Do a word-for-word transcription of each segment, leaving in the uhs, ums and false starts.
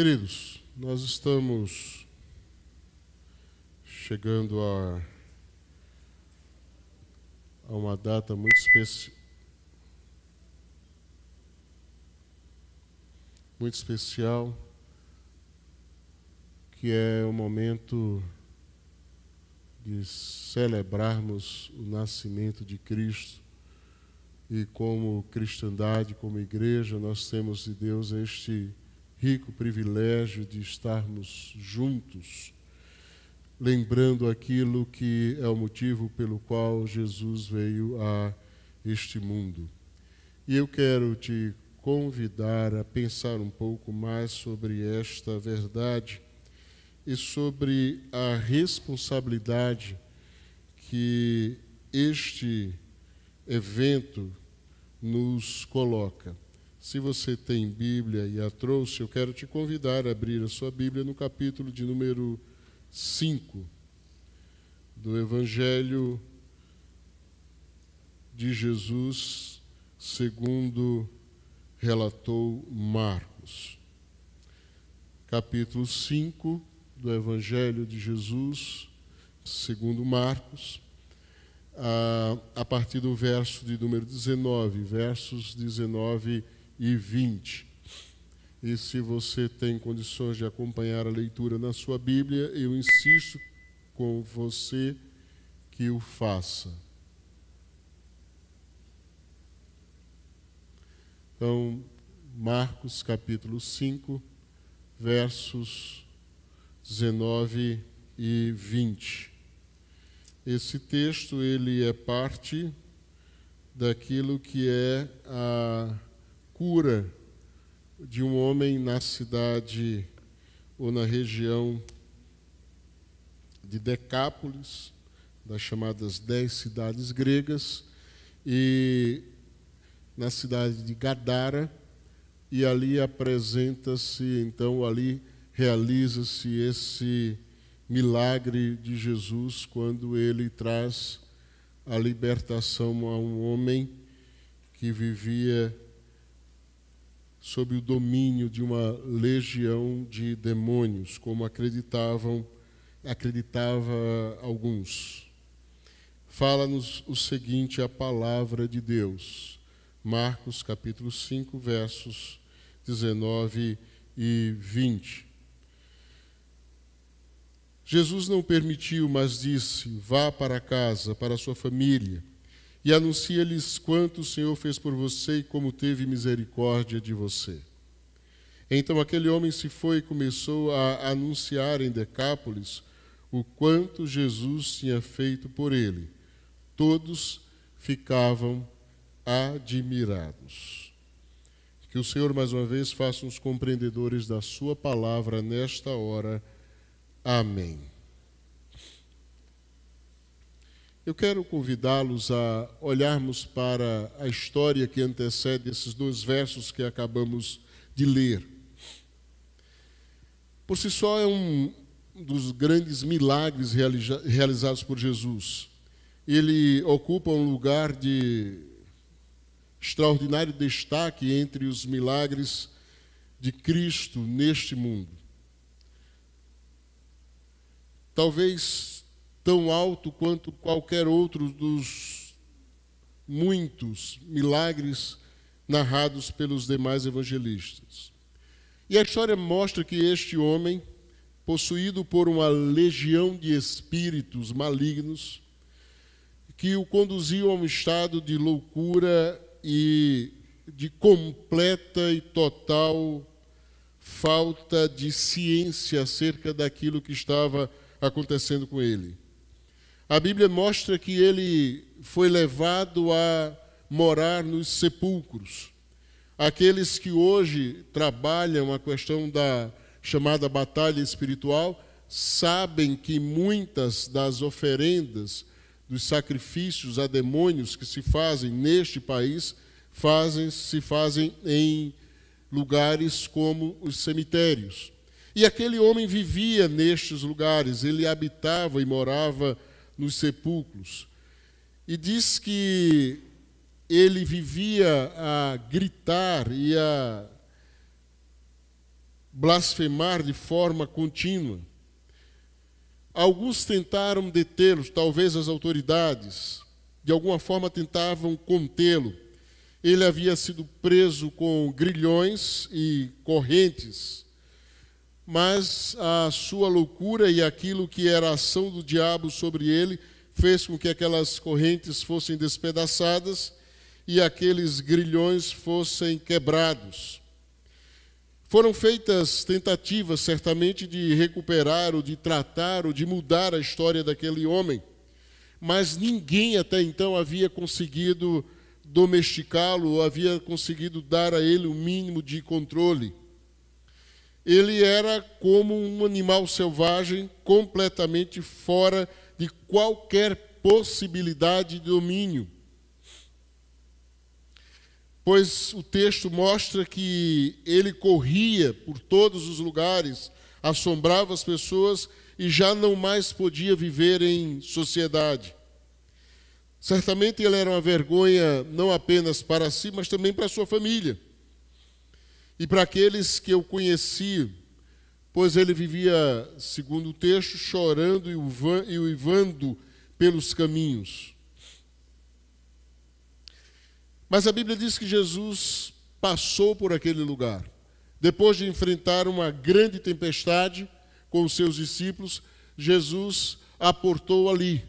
Queridos, nós estamos chegando a, a uma data muito especi- muito especial, que é o momento de celebrarmos o nascimento de Cristo. E como cristandade, como igreja, nós temos de Deus este rico privilégio de estarmos juntos, lembrando aquilo que é o motivo pelo qual Jesus veio a este mundo. E eu quero te convidar a pensar um pouco mais sobre esta verdade e sobre a responsabilidade que este evento nos coloca. Se você tem Bíblia e a trouxe, eu quero te convidar a abrir a sua Bíblia no capítulo de número cinco do Evangelho de Jesus, segundo relatou Marcos. Capítulo cinco do Evangelho de Jesus, segundo Marcos, a partir do verso de número dezenove, versos dezenove e vinte. E se você tem condições de acompanhar a leitura na sua Bíblia, eu insisto com você que o faça. Então, Marcos capítulo cinco, versos dezenove e vinte. Esse texto, ele é parte daquilo que é a cura de um homem na cidade ou na região de Decápolis, das chamadas dez cidades gregas, e na cidade de Gadara, e ali apresenta-se, então, ali realiza-se esse milagre de Jesus, quando ele traz a libertação a um homem que vivia sob o domínio de uma legião de demônios, como acreditavam, acreditava alguns. Fala-nos o seguinte, a palavra de Deus. Marcos capítulo cinco, versos dezenove e vinte. Jesus não permitiu, mas disse: vá para casa, para a sua família, e anuncia-lhes quanto o Senhor fez por você e como teve misericórdia de você. Então aquele homem se foi e começou a anunciar em Decápolis o quanto Jesus tinha feito por ele. Todos ficavam admirados. Que o Senhor, mais uma vez, faça uns compreendedores da sua palavra nesta hora. Amém. Eu quero convidá-los a olharmos para a história que antecede esses dois versos que acabamos de ler. Por si só é um dos grandes milagres realizados por Jesus. Ele ocupa um lugar de extraordinário destaque entre os milagres de Cristo neste mundo. Talvez tão alto quanto qualquer outro dos muitos milagres narrados pelos demais evangelistas. E a história mostra que este homem, possuído por uma legião de espíritos malignos, que o conduziam a um estado de loucura e de completa e total falta de ciência acerca daquilo que estava acontecendo. acontecendo com ele. A Bíblia mostra que ele foi levado a morar nos sepulcros. Aqueles que hoje trabalham a questão da chamada batalha espiritual sabem que muitas das oferendas, dos sacrifícios a demônios que se fazem neste país, fazem, se fazem em lugares como os cemitérios. E aquele homem vivia nestes lugares, ele habitava e morava nos sepulcros. E diz que ele vivia a gritar e a blasfemar de forma contínua. Alguns tentaram detê-los, talvez as autoridades, de alguma forma tentavam contê-lo. Ele havia sido preso com grilhões e correntes, mas a sua loucura e aquilo que era a ação do diabo sobre ele fez com que aquelas correntes fossem despedaçadas e aqueles grilhões fossem quebrados. Foram feitas tentativas, certamente, de recuperar ou de tratar ou de mudar a história daquele homem, mas ninguém até então havia conseguido domesticá-lo ou havia conseguido dar a ele o mínimo de controle. Ele era como um animal selvagem, completamente fora de qualquer possibilidade de domínio. Pois o texto mostra que ele corria por todos os lugares, assombrava as pessoas e já não mais podia viver em sociedade. Certamente ele era uma vergonha não apenas para si, mas também para a sua família. E para aqueles que eu conheci, pois ele vivia, segundo o texto, chorando e uivando pelos caminhos. Mas a Bíblia diz que Jesus passou por aquele lugar. Depois de enfrentar uma grande tempestade com os seus discípulos, Jesus aportou ali.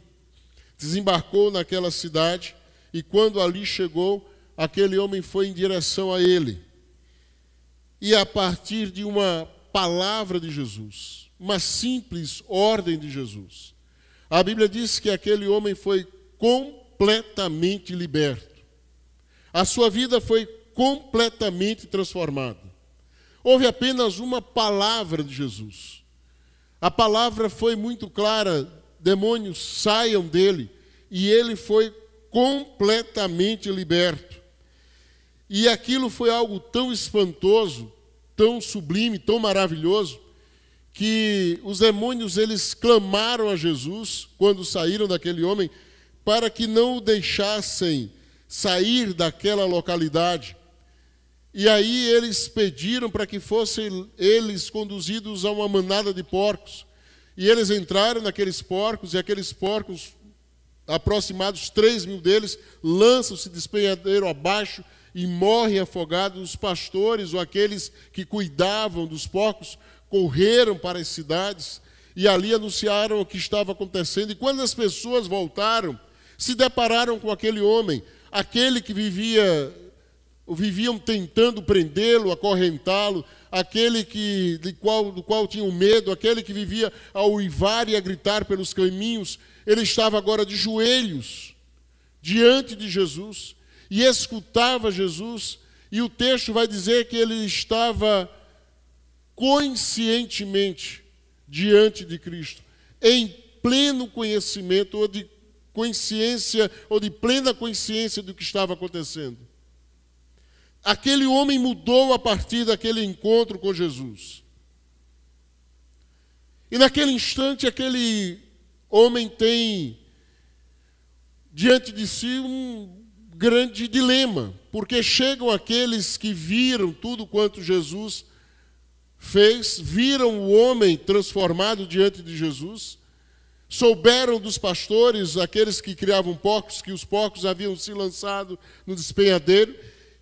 Desembarcou naquela cidade e quando ali chegou, aquele homem foi em direção a ele. E a partir de uma palavra de Jesus, uma simples ordem de Jesus, a Bíblia diz que aquele homem foi completamente liberto. A sua vida foi completamente transformada. Houve apenas uma palavra de Jesus. A palavra foi muito clara, demônios saiam dele, e ele foi completamente liberto. E aquilo foi algo tão espantoso, tão sublime, tão maravilhoso, que os demônios, eles clamaram a Jesus, quando saíram daquele homem, para que não o deixassem sair daquela localidade. E aí eles pediram para que fossem eles conduzidos a uma manada de porcos. E eles entraram naqueles porcos, e aqueles porcos, aproximados três mil deles, lançam-se despenhadeiro abaixo e morrem afogados. Os pastores, ou aqueles que cuidavam dos porcos, correram para as cidades e ali anunciaram o que estava acontecendo. E quando as pessoas voltaram, se depararam com aquele homem, aquele que vivia, viviam tentando prendê-lo, acorrentá-lo, aquele que, de qual, do qual tinham medo, aquele que vivia a uivar e a gritar pelos caminhos, ele estava agora de joelhos diante de Jesus e escutava Jesus, e o texto vai dizer que ele estava conscientemente diante de Cristo, em pleno conhecimento ou de consciência ou de plena consciência do que estava acontecendo. Aquele homem mudou a partir daquele encontro com Jesus. E naquele instante, aquele homem tem diante de si um grande dilema, porque chegam aqueles que viram tudo quanto Jesus fez, viram o homem transformado diante de Jesus, souberam dos pastores, aqueles que criavam porcos, que os porcos haviam se lançado no despenhadeiro,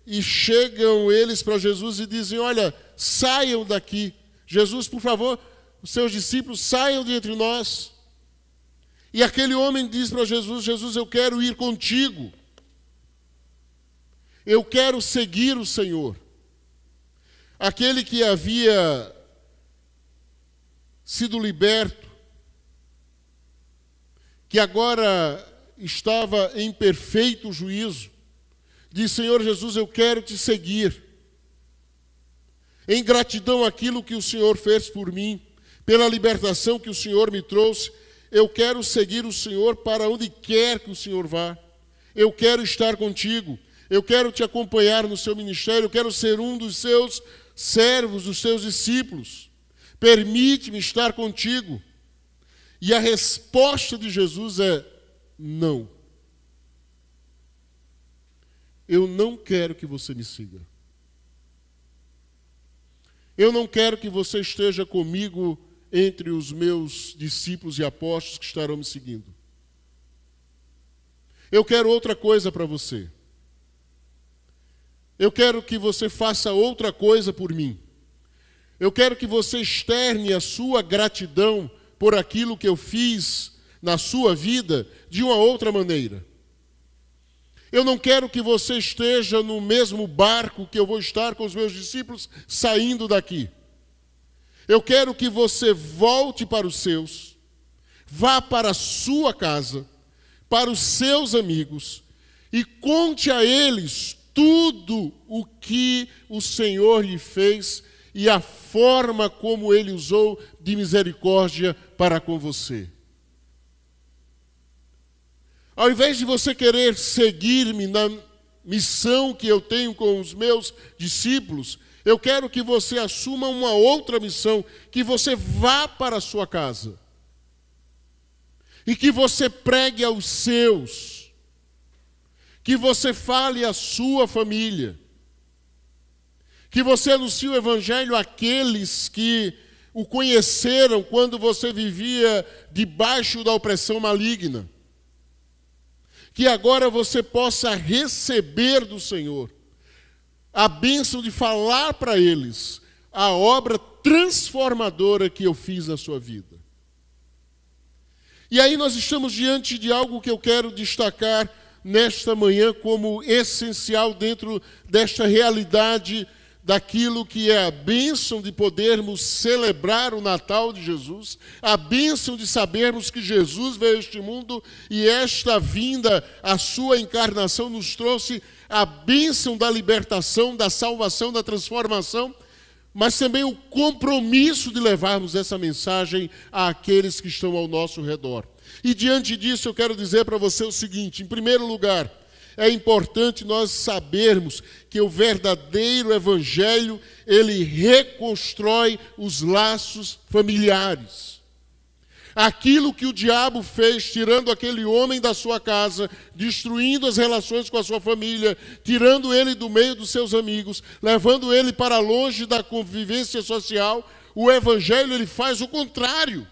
e chegam eles para Jesus e dizem, olha, saiam daqui. Jesus, por favor, os seus discípulos, saiam de entre nós. E aquele homem diz para Jesus, Jesus, eu quero ir contigo. Eu quero seguir o Senhor. Aquele que havia sido liberto, que agora estava em perfeito juízo, diz, Senhor Jesus, eu quero te seguir. Em gratidão àquilo que o Senhor fez por mim, pela libertação que o Senhor me trouxe, eu quero seguir o Senhor para onde quer que o Senhor vá. Eu quero estar contigo, eu quero te acompanhar no seu ministério, eu quero ser um dos seus servos, dos seus discípulos. Permite-me estar contigo. E a resposta de Jesus é, não. Eu não quero que você me siga. Eu não quero que você esteja comigo entre os meus discípulos e apóstolos que estarão me seguindo. Eu quero outra coisa para você. Eu quero que você faça outra coisa por mim. Eu quero que você externe a sua gratidão por aquilo que eu fiz na sua vida de uma outra maneira. Eu não quero que você esteja no mesmo barco que eu vou estar com os meus discípulos saindo daqui. Eu quero que você volte para os seus, vá para a sua casa, para os seus amigos e conte a eles tudo o que o Senhor lhe fez e a forma como ele usou de misericórdia para com você. Ao invés de você querer seguir-me na missão que eu tenho com os meus discípulos, eu quero que você assuma uma outra missão, que você vá para a sua casa e que você pregue aos seus, que você fale à sua família, que você anuncie o evangelho àqueles que o conheceram quando você vivia debaixo da opressão maligna. Que agora você possa receber do Senhor a bênção de falar para eles a obra transformadora que eu fiz na sua vida. E aí nós estamos diante de algo que eu quero destacar nesta manhã como essencial dentro desta realidade daquilo que é a bênção de podermos celebrar o Natal de Jesus, a bênção de sabermos que Jesus veio a este mundo e esta vinda, a sua encarnação, nos trouxe a bênção da libertação, da salvação, da transformação, mas também o compromisso de levarmos essa mensagem àqueles que estão ao nosso redor. E diante disso eu quero dizer para você o seguinte: em primeiro lugar, é importante nós sabermos que o verdadeiro evangelho, ele reconstrói os laços familiares. Aquilo que o diabo fez, tirando aquele homem da sua casa, destruindo as relações com a sua família, tirando ele do meio dos seus amigos, levando ele para longe da convivência social, o evangelho ele faz o contrário.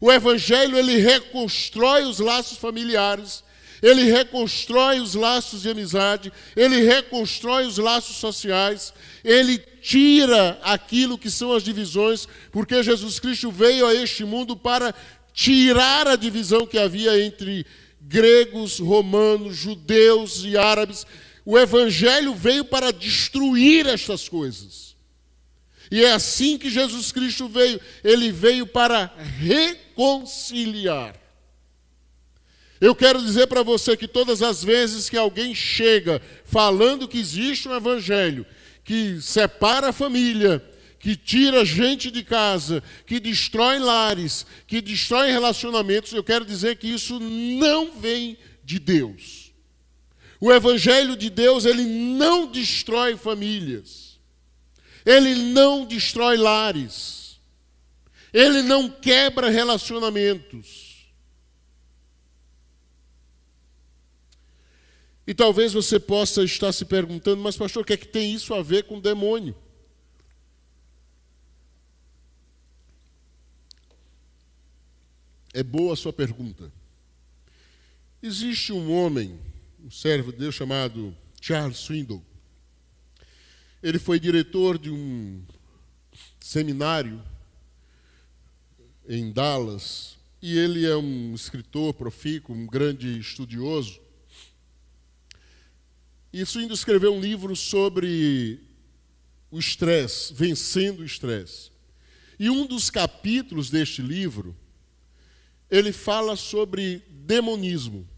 O evangelho ele reconstrói os laços familiares, ele reconstrói os laços de amizade, ele reconstrói os laços sociais, ele tira aquilo que são as divisões, porque Jesus Cristo veio a este mundo para tirar a divisão que havia entre gregos, romanos, judeus e árabes. O evangelho veio para destruir estas coisas. E é assim que Jesus Cristo veio. Ele veio para reconciliar. Eu quero dizer para você que todas as vezes que alguém chega falando que existe um evangelho que separa a família, que tira gente de casa, que destrói lares, que destrói relacionamentos, eu quero dizer que isso não vem de Deus. O evangelho de Deus, ele não destrói famílias. Ele não destrói lares. Ele não quebra relacionamentos. E talvez você possa estar se perguntando: mas pastor, o que é que tem isso a ver com o demônio? É boa a sua pergunta. Existe um homem, um servo de Deus chamado Charles Swindoll. Ele foi diretor de um seminário em Dallas, e ele é um escritor profícuo, um grande estudioso. E Swindoll escreveu um livro sobre o estresse, vencendo o estresse. E um dos capítulos deste livro, ele fala sobre demonismo.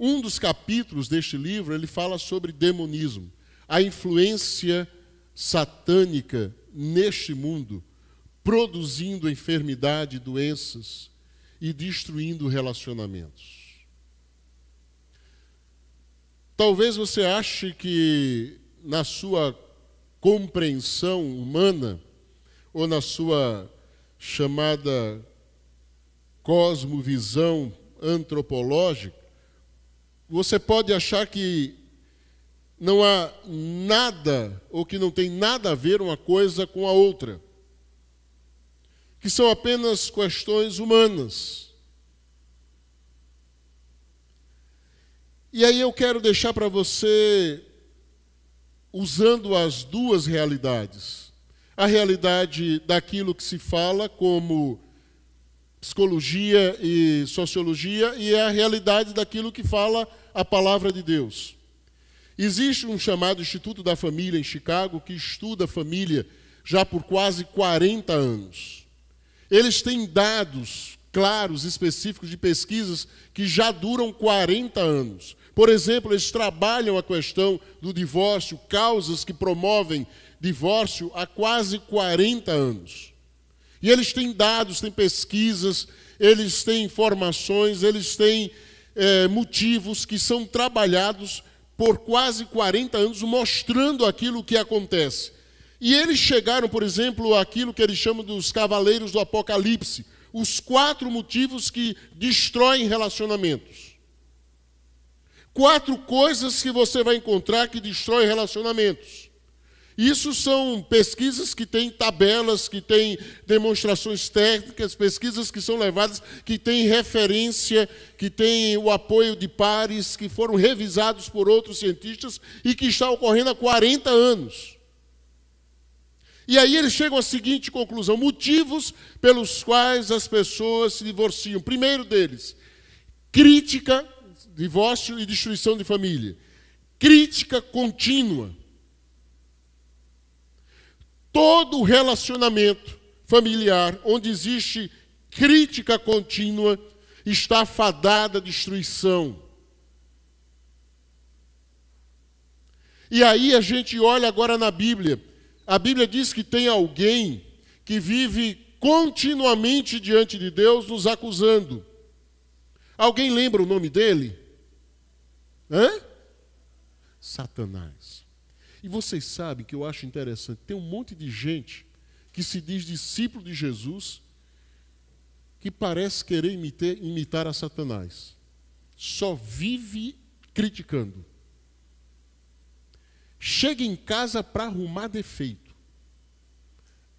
Um dos capítulos deste livro, ele fala sobre demonismo, a influência satânica neste mundo, produzindo enfermidade, doenças e destruindo relacionamentos. Talvez você ache que na sua compreensão humana, ou na sua chamada cosmovisão antropológica, você pode achar que não há nada, ou que não tem nada a ver uma coisa com a outra, que são apenas questões humanas. E aí eu quero deixar para você, usando as duas realidades, a realidade daquilo que se fala como psicologia e sociologia e a realidade daquilo que fala a palavra de Deus. Existe um chamado Instituto da Família em Chicago que estuda a família já por quase quarenta anos. Eles têm dados claros, específicos de pesquisas que já duram quarenta anos. Por exemplo, eles trabalham a questão do divórcio, causas que promovem divórcio há quase quarenta anos. E eles têm dados, têm pesquisas, eles têm informações, eles têm é, motivos que são trabalhados por quase quarenta anos, mostrando aquilo que acontece. E eles chegaram, por exemplo, àquilo que eles chamam dos cavaleiros do Apocalipse, os quatro motivos que destroem relacionamentos. Quatro coisas que você vai encontrar que destroem relacionamentos. Isso são pesquisas que têm tabelas, que têm demonstrações técnicas, pesquisas que são levadas, que têm referência, que têm o apoio de pares, que foram revisados por outros cientistas e que está ocorrendo há quarenta anos. E aí eles chegam à seguinte conclusão: motivos pelos quais as pessoas se divorciam. Primeiro deles, crítica, divórcio e destruição de família. Crítica contínua. Todo relacionamento familiar onde existe crítica contínua está fadada à destruição. E aí a gente olha agora na Bíblia. A Bíblia diz que tem alguém que vive continuamente diante de Deus nos acusando. Alguém lembra o nome dele? Hã? Satanás. E vocês sabem que eu acho interessante, tem um monte de gente que se diz discípulo de Jesus que parece querer imitar, imitar a Satanás. Só vive criticando. Chega em casa para arrumar defeito.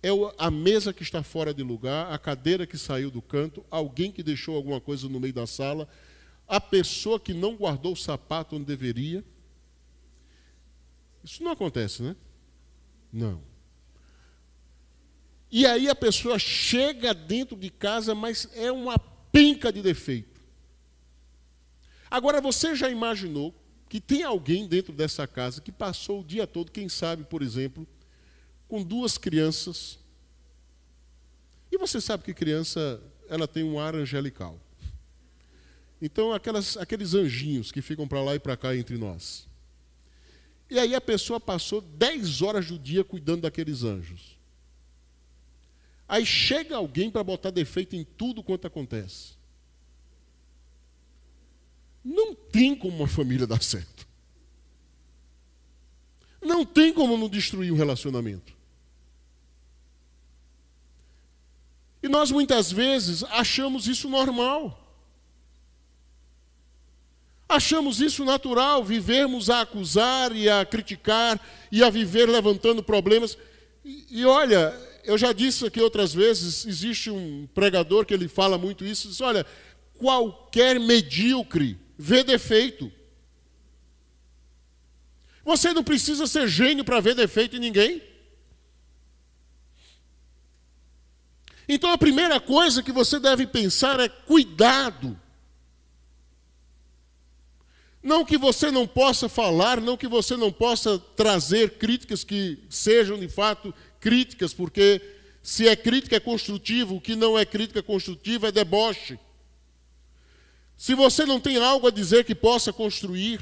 É a mesa que está fora de lugar, a cadeira que saiu do canto, alguém que deixou alguma coisa no meio da sala, a pessoa que não guardou o sapato onde deveria. Isso não acontece, né? Não. E aí a pessoa chega dentro de casa, mas é uma penca de defeito. Agora, você já imaginou que tem alguém dentro dessa casa que passou o dia todo, quem sabe, por exemplo, com duas crianças? E você sabe que criança, ela tem um ar angelical. Então, aquelas, aqueles anjinhos que ficam para lá e para cá entre nós. E aí a pessoa passou dez horas do dia cuidando daqueles anjos. Aí chega alguém para botar defeito em tudo quanto acontece. Não tem como uma família dar certo. Não tem como não destruir um relacionamento. E nós muitas vezes achamos isso normal. Achamos isso natural, vivermos a acusar e a criticar e a viver levantando problemas. E, e olha, eu já disse aqui outras vezes, existe um pregador que ele fala muito isso, diz, olha, qualquer medíocre vê defeito. Você não precisa ser gênio para ver defeito em ninguém. Então a primeira coisa que você deve pensar é cuidado. Não que você não possa falar, não que você não possa trazer críticas que sejam, de fato, críticas, porque se é crítica é construtiva, o que não é crítica construtiva é deboche. Se você não tem algo a dizer que possa construir.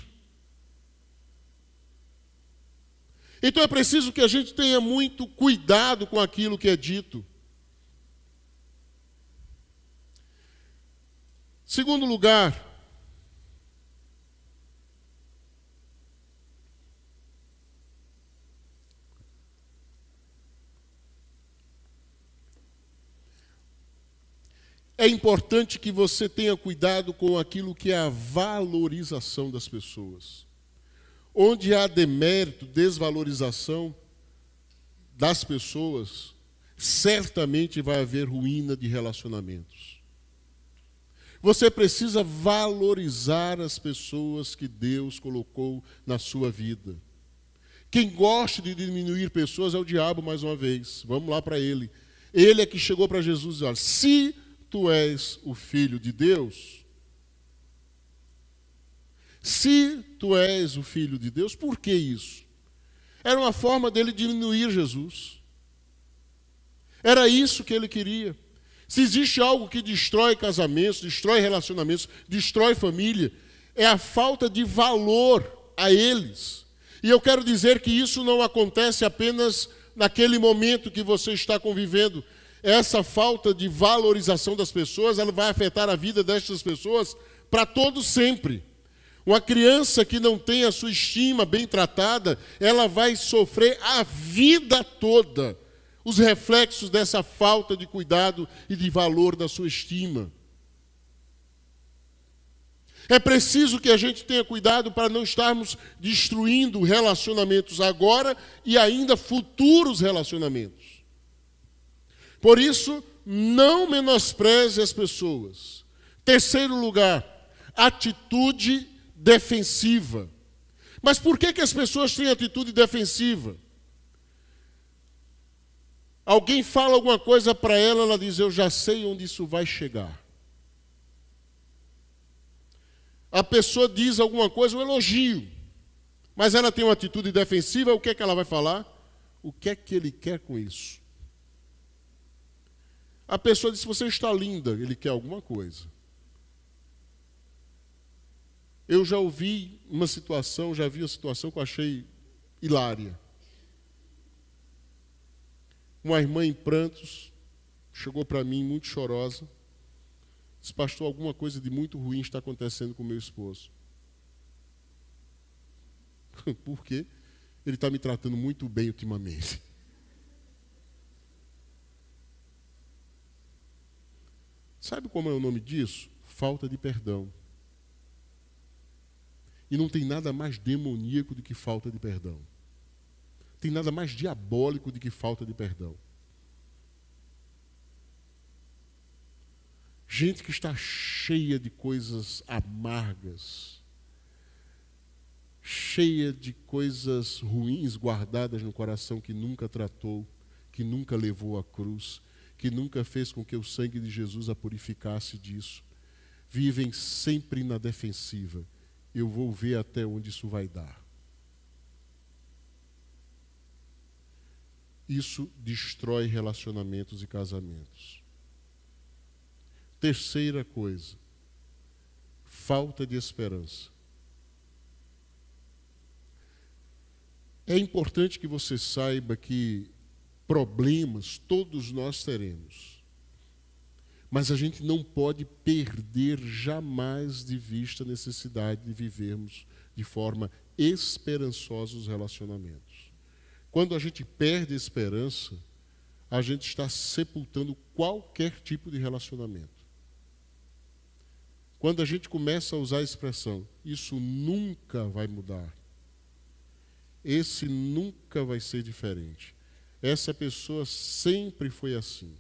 Então é preciso que a gente tenha muito cuidado com aquilo que é dito. Segundo lugar, é importante que você tenha cuidado com aquilo que é a valorização das pessoas. Onde há demérito, desvalorização das pessoas, certamente vai haver ruína de relacionamentos. Você precisa valorizar as pessoas que Deus colocou na sua vida. Quem gosta de diminuir pessoas é o diabo, mais uma vez. Vamos lá para ele. Ele é que chegou para Jesus e disse: olha, se tu és o Filho de Deus, se tu és o Filho de Deus, por que isso? Era uma forma dele diminuir Jesus. Era isso que ele queria. Se existe algo que destrói casamentos, destrói relacionamentos, destrói família, é a falta de valor a eles. E eu quero dizer que isso não acontece apenas naquele momento que você está convivendo. Essa falta de valorização das pessoas, ela vai afetar a vida destas pessoas para todo sempre. Uma criança que não tem a sua estima bem tratada, ela vai sofrer a vida toda os reflexos dessa falta de cuidado e de valor da sua estima. É preciso que a gente tenha cuidado para não estarmos destruindo relacionamentos agora e ainda futuros relacionamentos. Por isso, não menospreze as pessoas. Terceiro lugar, atitude defensiva. Mas por que que as pessoas têm atitude defensiva? Alguém fala alguma coisa para ela, ela diz: eu já sei onde isso vai chegar. A pessoa diz alguma coisa, um elogio, mas ela tem uma atitude defensiva, o que é que ela vai falar? O que é que ele quer com isso? A pessoa diz: você está linda, ele quer alguma coisa. Eu já ouvi uma situação, já vi uma situação que eu achei hilária. Uma irmã em prantos chegou para mim muito chorosa. Disse: pastor, alguma coisa de muito ruim está acontecendo com meu esposo. Por quê? Ele está me tratando muito bem ultimamente. Sabe como é o nome disso? Falta de perdão. E não tem nada mais demoníaco do que falta de perdão. Tem nada mais diabólico do que falta de perdão. Gente que está cheia de coisas amargas, cheia de coisas ruins guardadas no coração, que nunca tratou, que nunca levou à cruz, que nunca fez com que o sangue de Jesus a purificasse disso. Vivem sempre na defensiva. Eu vou ver até onde isso vai dar. Isso destrói relacionamentos e casamentos. Terceira coisa, falta de esperança. É importante que você saiba que problemas todos nós teremos, mas a gente não pode perder jamais de vista a necessidade de vivermos de forma esperançosa os relacionamentos. Quando a gente perde a esperança, a gente está sepultando qualquer tipo de relacionamento. Quando a gente começa a usar a expressão, isso nunca vai mudar, esse nunca vai ser diferente, essa pessoa sempre foi assim,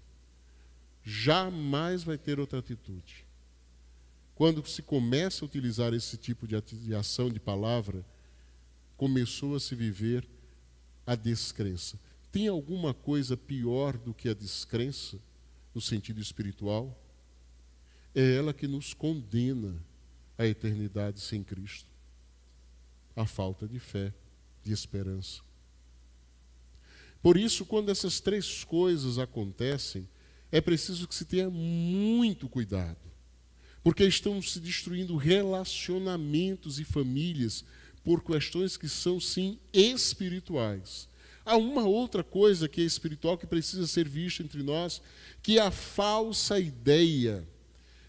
jamais vai ter outra atitude. Quando se começa a utilizar esse tipo de ação, de palavra, começou a se viver a descrença. Tem alguma coisa pior do que a descrença, no sentido espiritual? É ela que nos condena à eternidade sem Cristo. A falta de fé, de esperança. Por isso, quando essas três coisas acontecem, é preciso que se tenha muito cuidado. Porque estão se destruindo relacionamentos e famílias por questões que são, sim, espirituais. Há uma outra coisa que é espiritual que precisa ser vista entre nós, que é a falsa ideia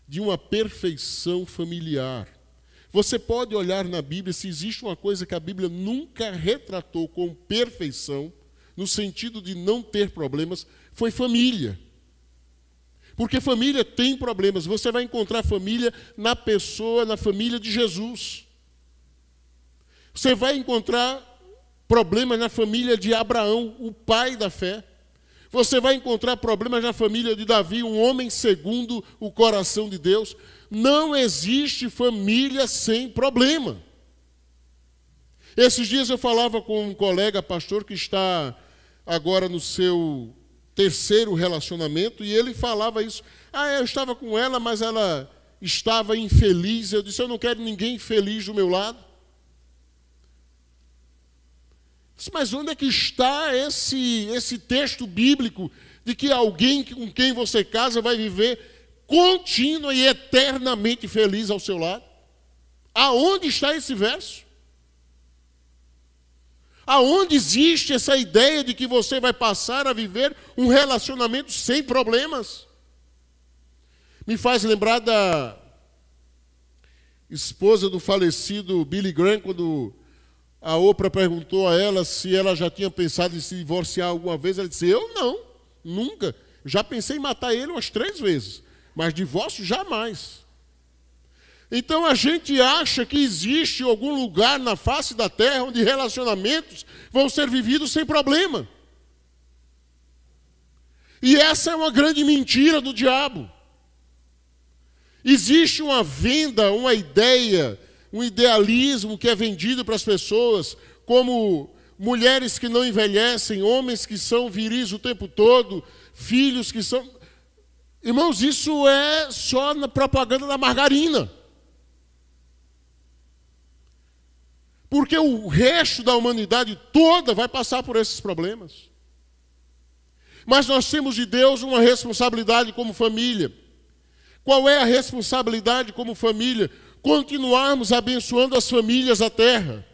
de uma perfeição familiar. Você pode olhar na Bíblia, se existe uma coisa que a Bíblia nunca retratou com perfeição, no sentido de não ter problemas, foi família. Porque família tem problemas. Você vai encontrar família na pessoa, na família de Jesus. Você vai encontrar problemas na família de Abraão, o pai da fé. Você vai encontrar problemas na família de Davi, um homem segundo o coração de Deus. Não existe família sem problema. Esses dias eu falava com um colega pastor que está agora no seu terceiro relacionamento, e ele falava isso. Ah, eu estava com ela, mas ela estava infeliz. Eu disse, eu não quero ninguém infeliz do meu lado. Disse, mas onde é que está esse, esse texto bíblico de que alguém com quem você casa vai viver contínua e eternamente feliz ao seu lado? Aonde está esse verso? Aonde existe essa ideia de que você vai passar a viver um relacionamento sem problemas? Me faz lembrar da esposa do falecido Billy Graham, quando a Oprah perguntou a ela se ela já tinha pensado em se divorciar alguma vez. Ela disse, eu não, nunca. Já pensei em matar ele umas três vezes, mas divórcio jamais. Então a gente acha que existe algum lugar na face da terra onde relacionamentos vão ser vividos sem problema. E essa é uma grande mentira do diabo. Existe uma venda, uma ideia, um idealismo que é vendido para as pessoas como mulheres que não envelhecem, homens que são viris o tempo todo, filhos que são... Irmãos, isso é só na propaganda da margarina. Porque o resto da humanidade toda vai passar por esses problemas. Mas nós temos de Deus uma responsabilidade como família. Qual é a responsabilidade como família? Continuarmos abençoando as famílias da terra.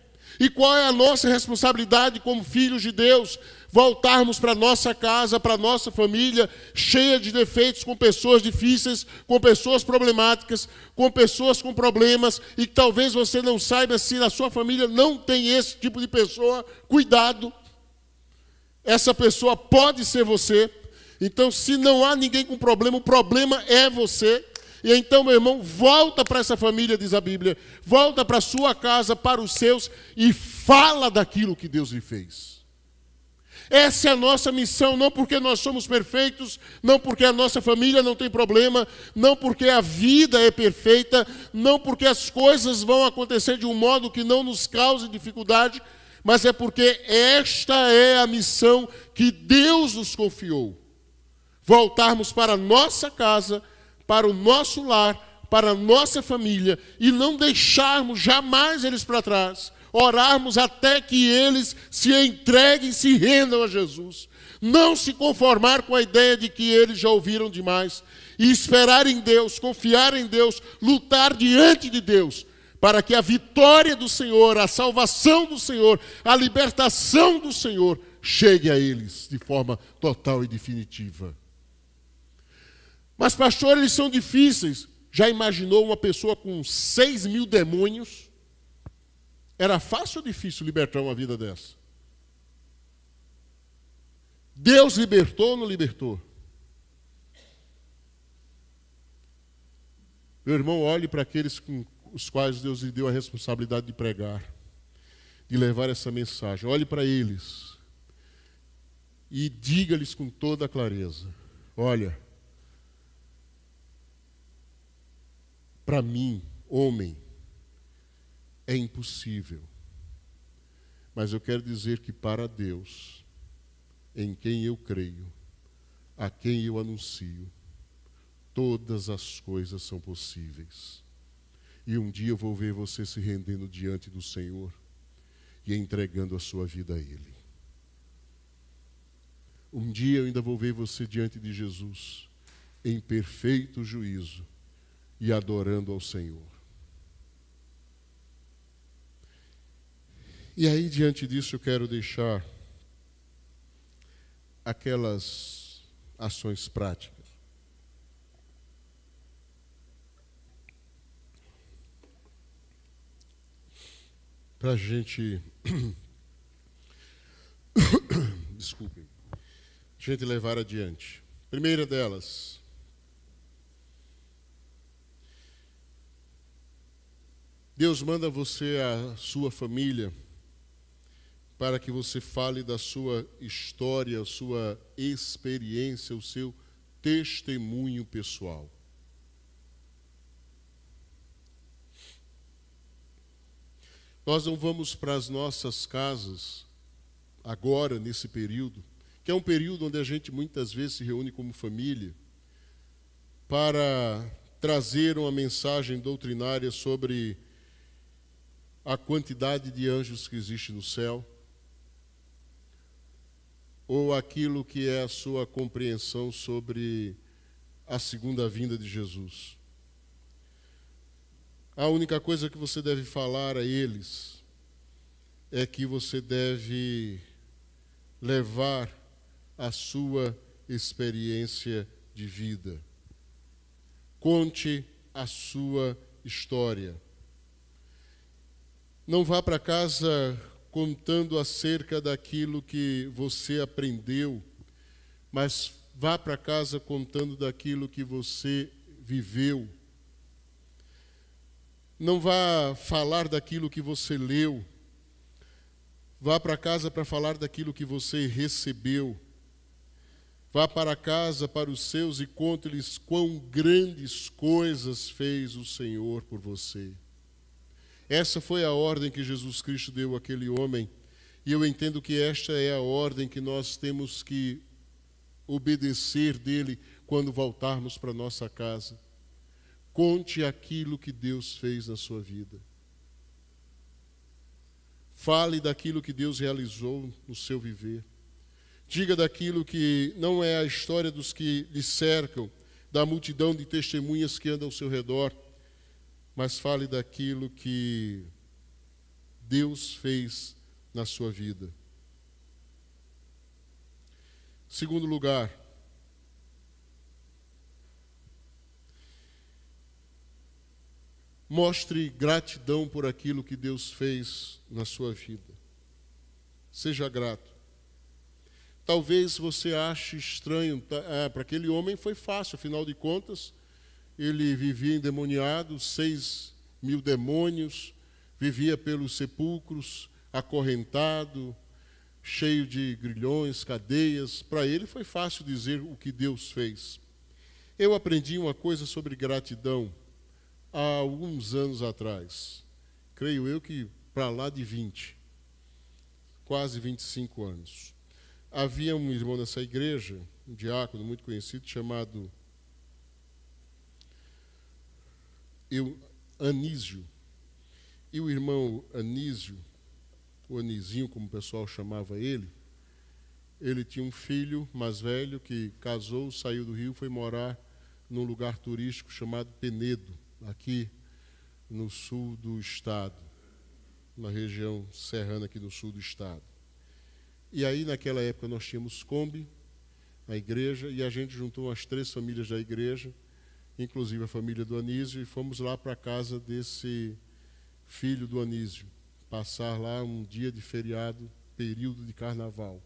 E qual é a nossa responsabilidade como filhos de Deus? Voltarmos para a nossa casa, para a nossa família, cheia de defeitos, com pessoas difíceis, com pessoas problemáticas, com pessoas com problemas, e que talvez você não saiba se na sua família não tem esse tipo de pessoa. Cuidado! Essa pessoa pode ser você. Então, se não há ninguém com problema, o problema é você. E então, meu irmão, volta para essa família, diz a Bíblia, volta para a sua casa, para os seus, e fala daquilo que Deus lhe fez. Essa é a nossa missão, não porque nós somos perfeitos, não porque a nossa família não tem problema, não porque a vida é perfeita, não porque as coisas vão acontecer de um modo que não nos cause dificuldade, mas é porque esta é a missão que Deus nos confiou. Voltarmos para a nossa casa, para o nosso lar, para a nossa família, e não deixarmos jamais eles para trás. Orarmos até que eles se entreguem, se rendam a Jesus. Não se conformar com a ideia de que eles já ouviram demais. E esperar em Deus, confiar em Deus, lutar diante de Deus, para que a vitória do Senhor, a salvação do Senhor, a libertação do Senhor, chegue a eles de forma total e definitiva. Mas, pastor, eles são difíceis. Já imaginou uma pessoa com seis mil demônios? Era fácil ou difícil libertar uma vida dessa? Deus libertou ou não libertou? Meu irmão, olhe para aqueles com os quais Deus lhe deu a responsabilidade de pregar, de levar essa mensagem. Olhe para eles e diga-lhes com toda a clareza: olha, para mim, homem, é impossível, mas eu quero dizer que para Deus, em quem eu creio, a quem eu anuncio, todas as coisas são possíveis. E um dia eu vou ver você se rendendo diante do Senhor e entregando a sua vida a Ele. Um dia eu ainda vou ver você diante de Jesus, em perfeito juízo e adorando ao Senhor. E aí, diante disso, eu quero deixar aquelas ações práticas. Para a gente... Desculpem. A gente levar adiante. Primeira delas. Deus manda você a sua família para que você fale da sua história, a sua experiência, o seu testemunho pessoal. Nós não vamos para as nossas casas agora, nesse período, que é um período onde a gente muitas vezes se reúne como família, para trazer uma mensagem doutrinária sobre a quantidade de anjos que existe no céu, ou aquilo que é a sua compreensão sobre a segunda vinda de Jesus. A única coisa que você deve falar a eles é que você deve levar a sua experiência de vida. Conte a sua história. Não vá para casa contando acerca daquilo que você aprendeu, mas vá para casa contando daquilo que você viveu. Não vá falar daquilo que você leu. Vá para casa para falar daquilo que você recebeu. Vá para casa, para os seus, e conte-lhes quão grandes coisas fez o Senhor por você. Essa foi a ordem que Jesus Cristo deu àquele homem. E eu entendo que esta é a ordem que nós temos que obedecer dele quando voltarmos para nossa casa. Conte aquilo que Deus fez na sua vida. Fale daquilo que Deus realizou no seu viver. Diga daquilo que não é a história dos que lhe cercam, da multidão de testemunhas que andam ao seu redor, mas fale daquilo que Deus fez na sua vida. Segundo lugar, mostre gratidão por aquilo que Deus fez na sua vida. Seja grato. Talvez você ache estranho, tá, ah, para aquele homem foi fácil, afinal de contas, ele vivia endemoniado, seis mil demônios, vivia pelos sepulcros, acorrentado, cheio de grilhões, cadeias. Para ele foi fácil dizer o que Deus fez. Eu aprendi uma coisa sobre gratidão há alguns anos atrás, creio eu que para lá de vinte, quase vinte e cinco anos. Havia um irmão nessa igreja, um diácono muito conhecido, chamado eu, Anísio. E o irmão Anísio, o Anizinho, como o pessoal chamava ele, ele tinha um filho mais velho que casou, saiu do Rio, foi morar num lugar turístico chamado Penedo, aqui no sul do estado, na região serrana aqui no sul do estado. E aí, naquela época, nós tínhamos Kombi, a igreja, e a gente juntou as três famílias da igreja, inclusive a família do Anísio, e fomos lá para a casa desse filho do Anísio, passar lá um dia de feriado, período de carnaval,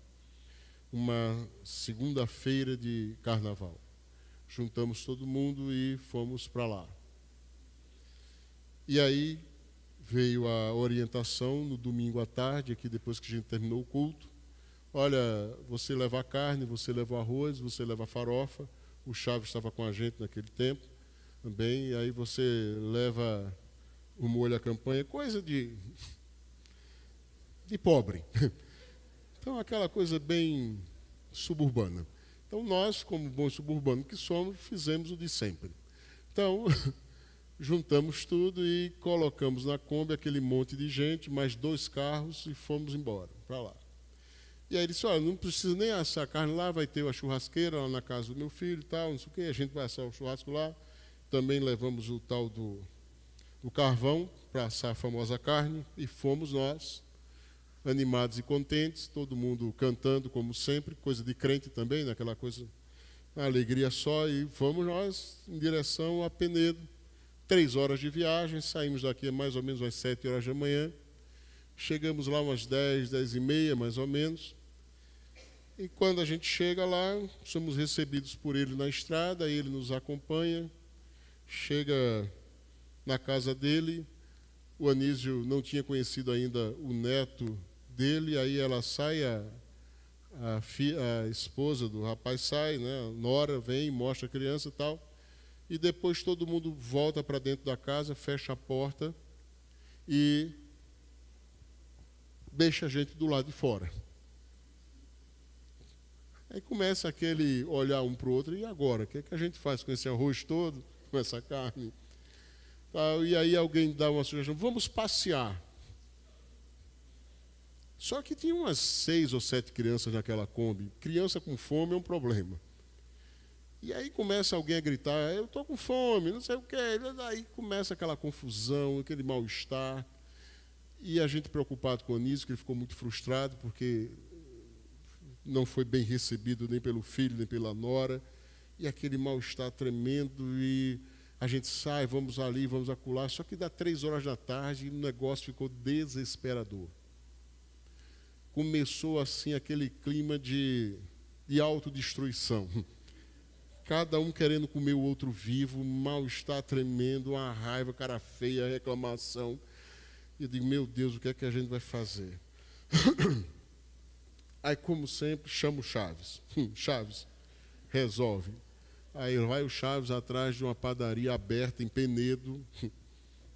uma segunda-feira de carnaval. Juntamos todo mundo e fomos para lá. E aí veio a orientação no domingo à tarde, aqui depois que a gente terminou o culto. Olha, você leva carne, você leva arroz, você leva farofa. O Chaves estava com a gente naquele tempo também. E aí você leva o molho à campanha, coisa de, de pobre. Então, aquela coisa bem suburbana. Então, nós, como bons suburbanos que somos, fizemos o de sempre. Então, juntamos tudo e colocamos na Kombi aquele monte de gente, mais dois carros, e fomos embora, para lá. E aí ele disse, olha, não precisa nem assar a carne lá, vai ter uma churrasqueira lá na casa do meu filho e tal, não sei o quê, a gente vai assar o churrasco lá. Também levamos o tal do, do carvão para assar a famosa carne, e fomos nós, animados e contentes, todo mundo cantando como sempre, coisa de crente também, né? Aquela coisa, uma alegria só, e fomos nós em direção a Penedo. Três horas de viagem, saímos daqui mais ou menos às sete horas da manhã, chegamos lá umas dez, dez e meia, mais ou menos, e quando a gente chega lá, somos recebidos por ele na estrada, ele nos acompanha, chega na casa dele, o Anísio não tinha conhecido ainda o neto dele, aí ela sai, a, a, fi, a esposa do rapaz sai, né? A nora vem, mostra a criança e tal, e depois todo mundo volta para dentro da casa, fecha a porta e deixa a gente do lado de fora. Aí começa aquele olhar um para o outro, e agora? O que é que a gente faz com esse arroz todo, com essa carne? E aí alguém dá uma sugestão, vamos passear. Só que tinha umas seis ou sete crianças naquela Kombi. Criança com fome é um problema. E aí começa alguém a gritar, eu estou com fome, não sei o quê. Aí começa aquela confusão, aquele mal-estar. E a gente preocupado com o Anísio, que ele ficou muito frustrado, porque não foi bem recebido nem pelo filho, nem pela nora. E aquele mal-estar tremendo, e a gente sai, vamos ali, vamos acolá. Só que dá três horas da tarde e o negócio ficou desesperador. Começou assim aquele clima de, de autodestruição. Cada um querendo comer o outro vivo, mal-estar tremendo, uma raiva, cara feia, reclamação. E eu digo, meu Deus, o que é que a gente vai fazer? Aí, como sempre, chamo o Chaves. Chaves, resolve. Aí vai o Chaves atrás de uma padaria aberta em Penedo.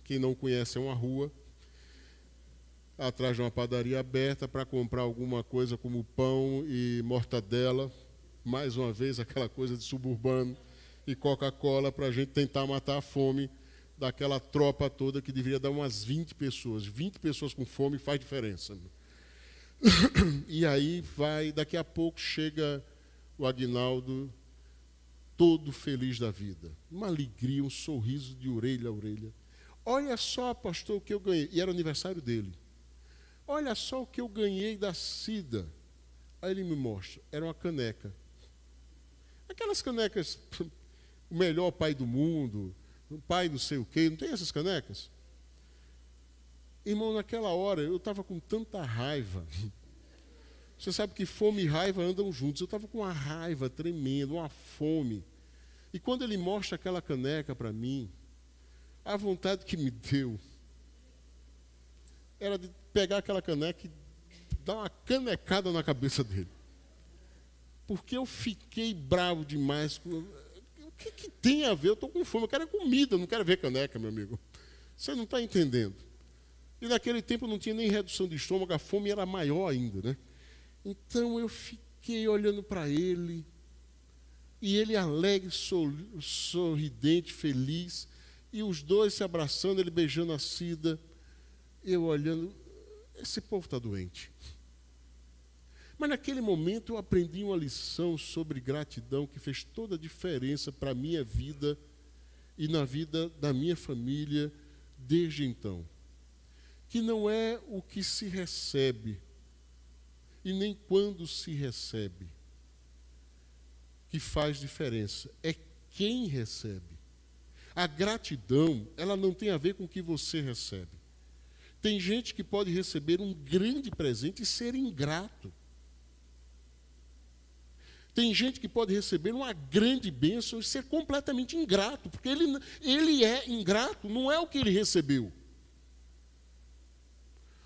Quem não conhece é uma rua. Atrás de uma padaria aberta para comprar alguma coisa como pão e mortadela. Mais uma vez, aquela coisa de suburbano. E Coca-Cola para a gente tentar matar a fome daquela tropa toda que deveria dar umas vinte pessoas. vinte pessoas com fome faz diferença. E aí vai, daqui a pouco chega o Agnaldo, todo feliz da vida. Uma alegria, um sorriso de orelha a orelha. Olha só, pastor, o que eu ganhei. E era o aniversário dele. Olha só o que eu ganhei da Cida. Aí ele me mostra, era uma caneca. Aquelas canecas, o melhor pai do mundo, o pai não sei o quê, não tem essas canecas? Irmão, naquela hora eu estava com tanta raiva. Você sabe que fome e raiva andam juntos. Eu estava com uma raiva tremenda, uma fome. E quando ele mostra aquela caneca para mim, a vontade que me deu era de pegar aquela caneca e dar uma canecada na cabeça dele. Porque eu fiquei bravo demais. O que, que tem a ver? Eu estou com fome, eu quero é comida, eu não quero ver caneca, meu amigo. Você não está entendendo. E naquele tempo não tinha nem redução de estômago, a fome era maior ainda, né? Então eu fiquei olhando para ele, e ele alegre, sorridente, feliz, e os dois se abraçando, ele beijando a Cida, eu olhando, esse povo está doente. Mas naquele momento eu aprendi uma lição sobre gratidão que fez toda a diferença para a minha vida e na vida da minha família desde então. Que não é o que se recebe, e nem quando se recebe, que faz diferença. É quem recebe. A gratidão, ela não tem a ver com o que você recebe. Tem gente que pode receber um grande presente e ser ingrato. Tem gente que pode receber uma grande bênção e ser completamente ingrato, porque ele, ele é ingrato, não é o que ele recebeu.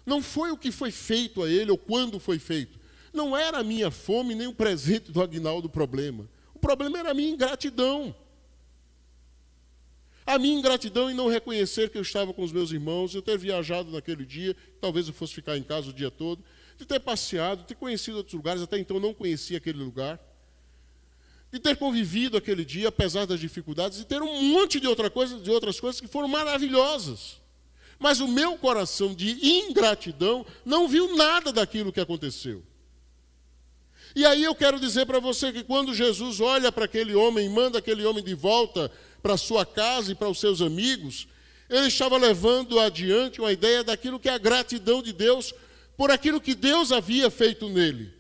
Não foi o que foi feito a ele ou quando foi feito. Não era a minha fome nem o presente do Agnaldo o problema. O problema era a minha ingratidão. A minha ingratidão em não reconhecer que eu estava com os meus irmãos, eu ter viajado naquele dia, talvez eu fosse ficar em casa o dia todo, de ter passeado, de ter conhecido outros lugares, até então não conhecia aquele lugar, de ter convivido aquele dia, apesar das dificuldades, e ter um monte de, outra coisa, de outras coisas que foram maravilhosas. Mas o meu coração de ingratidão não viu nada daquilo que aconteceu. E aí eu quero dizer para você que quando Jesus olha para aquele homem e manda aquele homem de volta para sua casa e para os seus amigos, ele estava levando adiante uma ideia daquilo que é a gratidão de Deus por aquilo que Deus havia feito nele.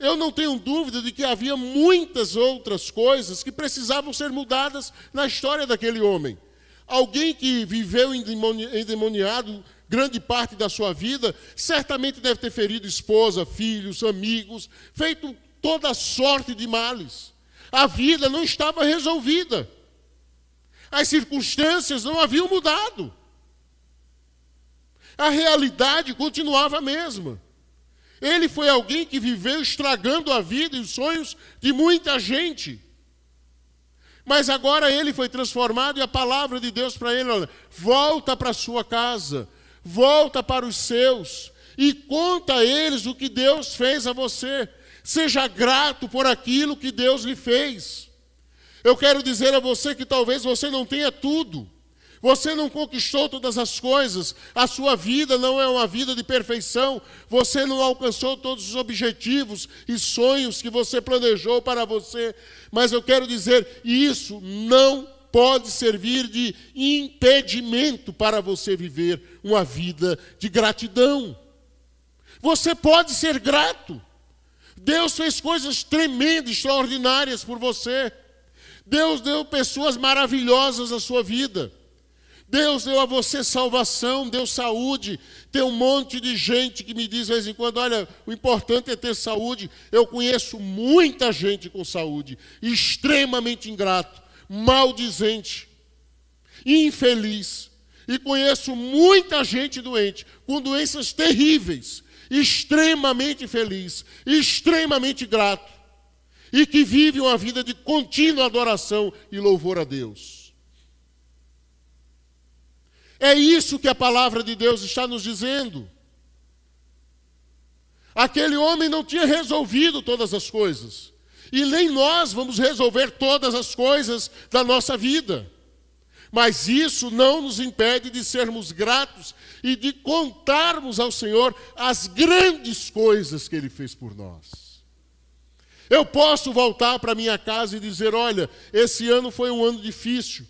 Eu não tenho dúvida de que havia muitas outras coisas que precisavam ser mudadas na história daquele homem. Alguém que viveu endemoniado grande parte da sua vida, certamente deve ter ferido esposa, filhos, amigos, feito toda sorte de males. A vida não estava resolvida. As circunstâncias não haviam mudado. A realidade continuava a mesma. Ele foi alguém que viveu estragando a vida e os sonhos de muita gente. Mas agora ele foi transformado e a palavra de Deus para ele, olha, volta para a sua casa, volta para os seus e conta a eles o que Deus fez a você. Seja grato por aquilo que Deus lhe fez. Eu quero dizer a você que talvez você não tenha tudo. Você não conquistou todas as coisas, a sua vida não é uma vida de perfeição, você não alcançou todos os objetivos e sonhos que você planejou para você, mas eu quero dizer, isso não pode servir de impedimento para você viver uma vida de gratidão. Você pode ser grato. Deus fez coisas tremendas, extraordinárias por você. Deus deu pessoas maravilhosas à sua vida. Deus deu a você salvação, deu saúde. Tem um monte de gente que me diz de vez em quando, olha, o importante é ter saúde. Eu conheço muita gente com saúde, extremamente ingrato, maldizente, infeliz. E conheço muita gente doente, com doenças terríveis, extremamente feliz, extremamente grato, e que vive uma vida de contínua adoração e louvor a Deus. É isso que a palavra de Deus está nos dizendo. Aquele homem não tinha resolvido todas as coisas. E nem nós vamos resolver todas as coisas da nossa vida. Mas isso não nos impede de sermos gratos e de contarmos ao Senhor as grandes coisas que Ele fez por nós. Eu posso voltar para minha casa e dizer, olha, esse ano foi um ano difícil.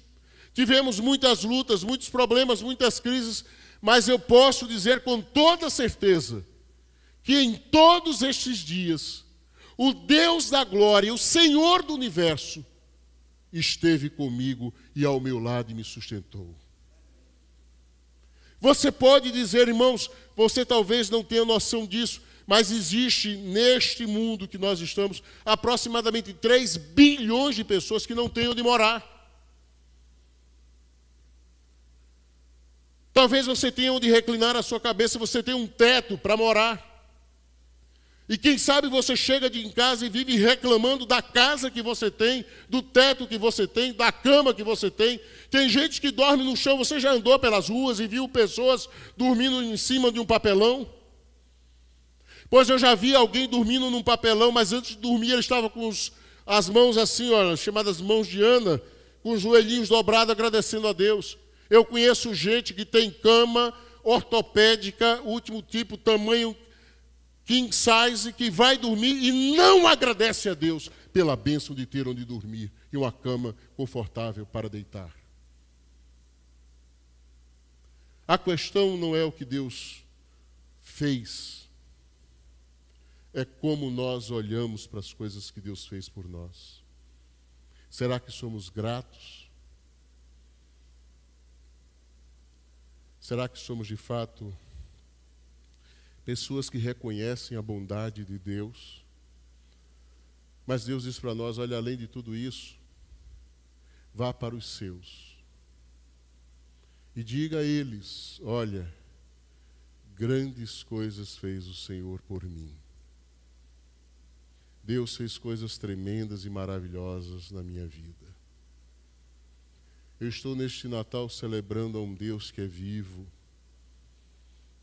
Tivemos muitas lutas, muitos problemas, muitas crises, mas eu posso dizer com toda certeza que em todos estes dias, o Deus da glória, o Senhor do universo, esteve comigo e ao meu lado e me sustentou. Você pode dizer, irmãos, você talvez não tenha noção disso, mas existe neste mundo que nós estamos aproximadamente três bilhões de pessoas que não têm onde morar. Talvez você tenha onde reclinar a sua cabeça, você tenha um teto para morar. E quem sabe você chega de em casa e vive reclamando da casa que você tem, do teto que você tem, da cama que você tem. Tem gente que dorme no chão, você já andou pelas ruas e viu pessoas dormindo em cima de um papelão. Pois eu já vi alguém dormindo num papelão, mas antes de dormir ele estava com os, as mãos assim, olha, chamadas mãos de Ana, com os joelhinhos dobrados agradecendo a Deus. Eu conheço gente que tem cama ortopédica, último tipo, tamanho king size, que vai dormir e não agradece a Deus pela bênção de ter onde dormir e uma cama confortável para deitar. A questão não é o que Deus fez, é como nós olhamos para as coisas que Deus fez por nós. Será que somos gratos? Será que somos, de fato, pessoas que reconhecem a bondade de Deus? Mas Deus diz para nós, olha, além de tudo isso, vá para os seus. E diga a eles, olha, grandes coisas fez o Senhor por mim. Deus fez coisas tremendas e maravilhosas na minha vida. Eu estou neste Natal celebrando a um Deus que é vivo,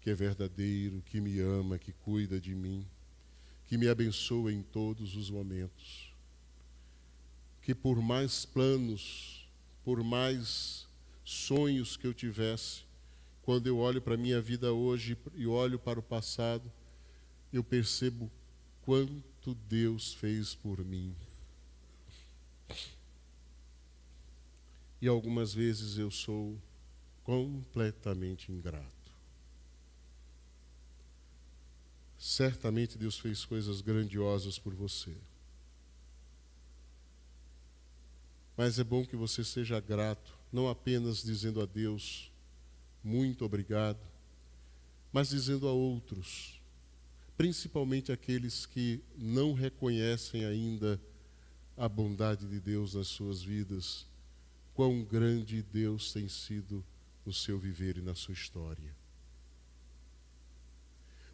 que é verdadeiro, que me ama, que cuida de mim, que me abençoa em todos os momentos. Que por mais planos, por mais sonhos que eu tivesse, quando eu olho para a minha vida hoje e olho para o passado, eu percebo quanto Deus fez por mim. E algumas vezes eu sou completamente ingrato. Certamente Deus fez coisas grandiosas por você. Mas é bom que você seja grato, não apenas dizendo a Deus muito obrigado, mas dizendo a outros, principalmente aqueles que não reconhecem ainda a bondade de Deus nas suas vidas, quão grande Deus tem sido no seu viver e na sua história.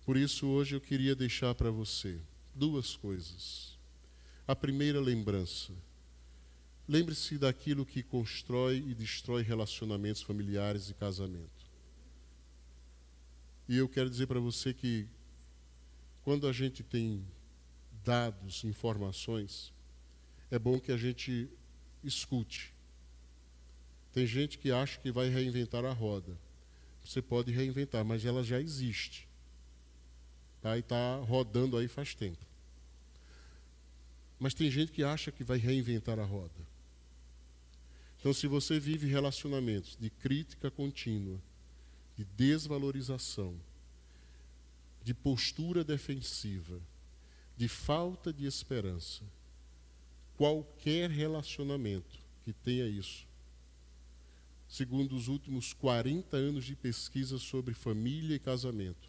Por isso, hoje eu queria deixar para você duas coisas. A primeira lembrança. Lembre-se daquilo que constrói e destrói relacionamentos familiares e casamento. E eu quero dizer para você que, quando a gente tem dados, informações, é bom que a gente escute. Tem gente que acha que vai reinventar a roda. Você pode reinventar, mas ela já existe. Tá? E está rodando aí faz tempo. Mas tem gente que acha que vai reinventar a roda. Então, se você vive relacionamentos de crítica contínua, de desvalorização, de postura defensiva, de falta de esperança, qualquer relacionamento que tenha isso, segundo os últimos quarenta anos de pesquisa sobre família e casamento,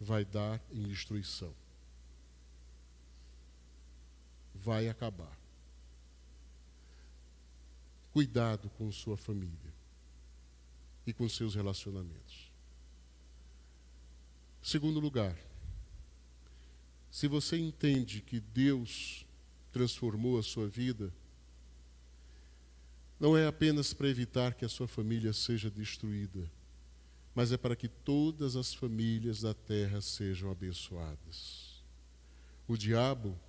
vai dar em destruição. Vai acabar. Cuidado com sua família e com seus relacionamentos. Segundo lugar, se você entende que Deus transformou a sua vida, não é apenas para evitar que a sua família seja destruída, mas é para que todas as famílias da terra sejam abençoadas. O diabo,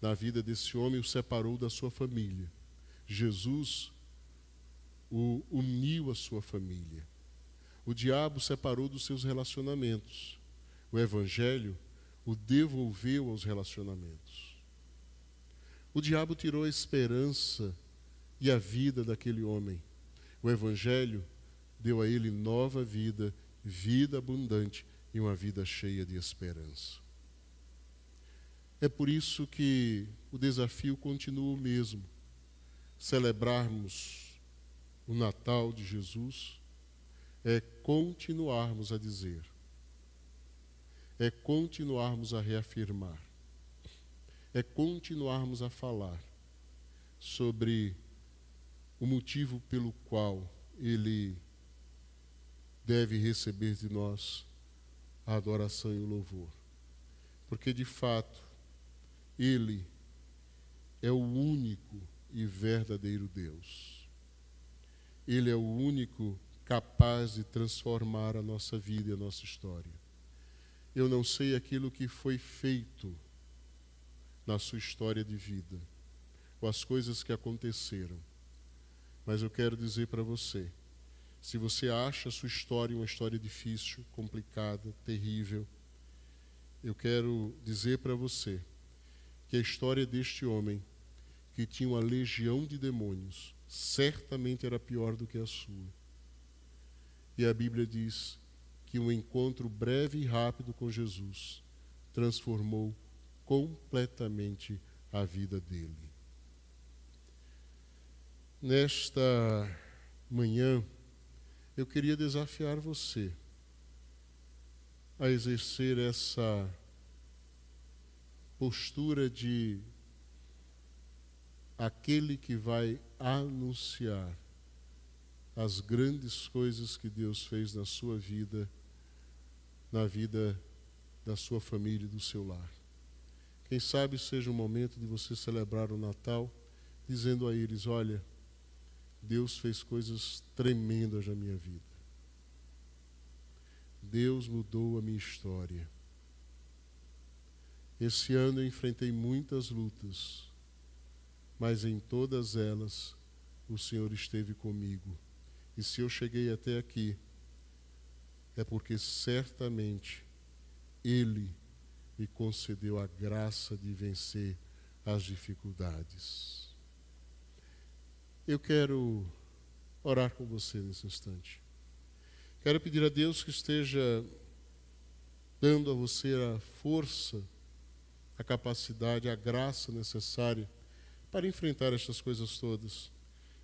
na vida desse homem, o separou da sua família. Jesus o uniu à sua família. O diabo o separou dos seus relacionamentos. O evangelho o devolveu aos relacionamentos. O diabo tirou a esperança e a vida daquele homem. O evangelho deu a ele nova vida, vida abundante e uma vida cheia de esperança. É por isso que o desafio continua o mesmo. Celebrarmos o Natal de Jesus é continuarmos a dizer, é continuarmos a reafirmar, é continuarmos a falar sobre o motivo pelo qual Ele deve receber de nós a adoração e o louvor. Porque, de fato, Ele é o único e verdadeiro Deus. Ele é o único capaz de transformar a nossa vida e a nossa história. Eu não sei aquilo que foi feito na sua história de vida, ou as coisas que aconteceram, mas eu quero dizer para você, se você acha a sua história uma história difícil, complicada, terrível, eu quero dizer para você que a história deste homem, que tinha uma legião de demônios, certamente era pior do que a sua. E a Bíblia diz que um encontro breve e rápido com Jesus transformou completamente a vida dele. Nesta manhã, eu queria desafiar você a exercer essa postura de aquele que vai anunciar as grandes coisas que Deus fez na sua vida, na vida da sua família e do seu lar. Quem sabe seja o momento de você celebrar o Natal, dizendo a eles, olha, Deus fez coisas tremendas na minha vida. Deus mudou a minha história. Esse ano eu enfrentei muitas lutas, mas em todas elas o Senhor esteve comigo. E se eu cheguei até aqui, é porque certamente Ele me concedeu a graça de vencer as dificuldades. Eu quero orar com você nesse instante. Quero pedir a Deus que esteja dando a você a força, a capacidade, a graça necessária para enfrentar estas coisas todas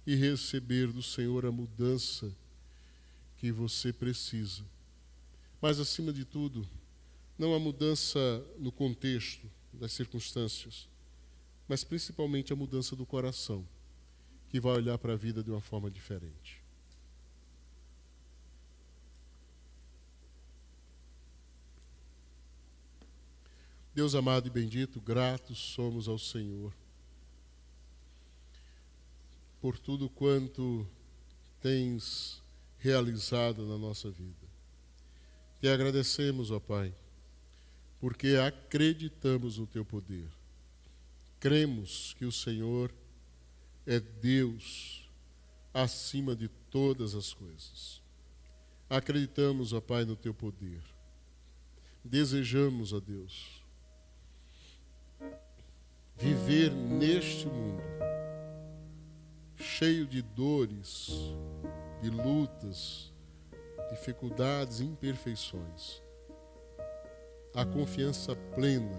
e receber do Senhor a mudança que você precisa. Mas, acima de tudo, não a mudança no contexto, das circunstâncias, mas principalmente a mudança do coração, que vai olhar para a vida de uma forma diferente. Deus amado e bendito, gratos somos ao Senhor por tudo quanto tens realizado na nossa vida. Te agradecemos, ó Pai, porque acreditamos no teu poder. Cremos que o Senhor é Deus acima de todas as coisas. Acreditamos, ó Pai, no teu poder. Desejamos, ó Deus, viver neste mundo cheio de dores, de lutas, dificuldades e imperfeições. A confiança plena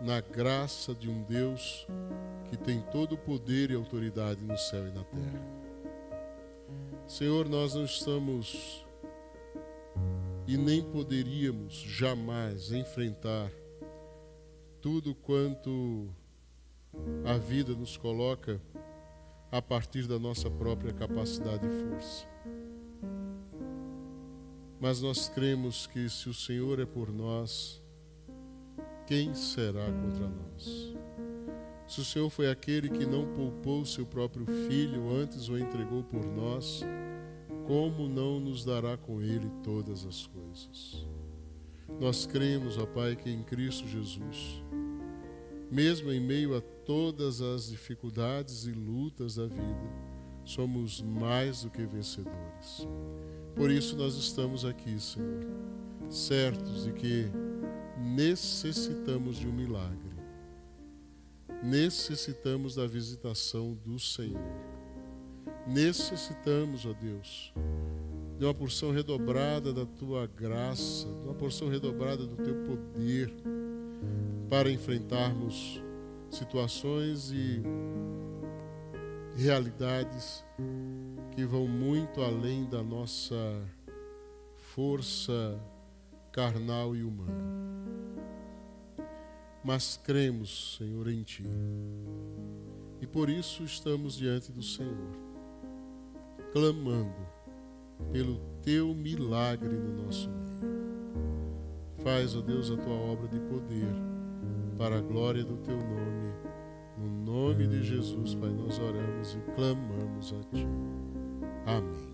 na graça de um Deus que tem todo o poder e autoridade no céu e na terra. Senhor, nós não estamos e nem poderíamos jamais enfrentar tudo quanto a vida nos coloca a partir da nossa própria capacidade e força. Mas nós cremos que se o Senhor é por nós, quem será contra nós? Se o Senhor foi aquele que não poupou o seu próprio filho, antes o entregou por nós, como não nos dará com ele todas as coisas? Nós cremos, ó Pai, que em Cristo Jesus, mesmo em meio a todas as dificuldades e lutas da vida, somos mais do que vencedores. Por isso nós estamos aqui, Senhor, certos de que necessitamos de um milagre. Necessitamos da visitação do Senhor. Necessitamos, ó Deus, de uma porção redobrada da Tua graça, de uma porção redobrada do Teu poder, para enfrentarmos situações e realidades que vão muito além da nossa força carnal e humana. Mas cremos, Senhor, em Ti. E por isso estamos diante do Senhor, clamando pelo Teu milagre no nosso meio. Faz, ó Deus, a Tua obra de poder para a glória do Teu nome. No nome de Jesus, Pai, nós oramos e clamamos a Ti. Amém.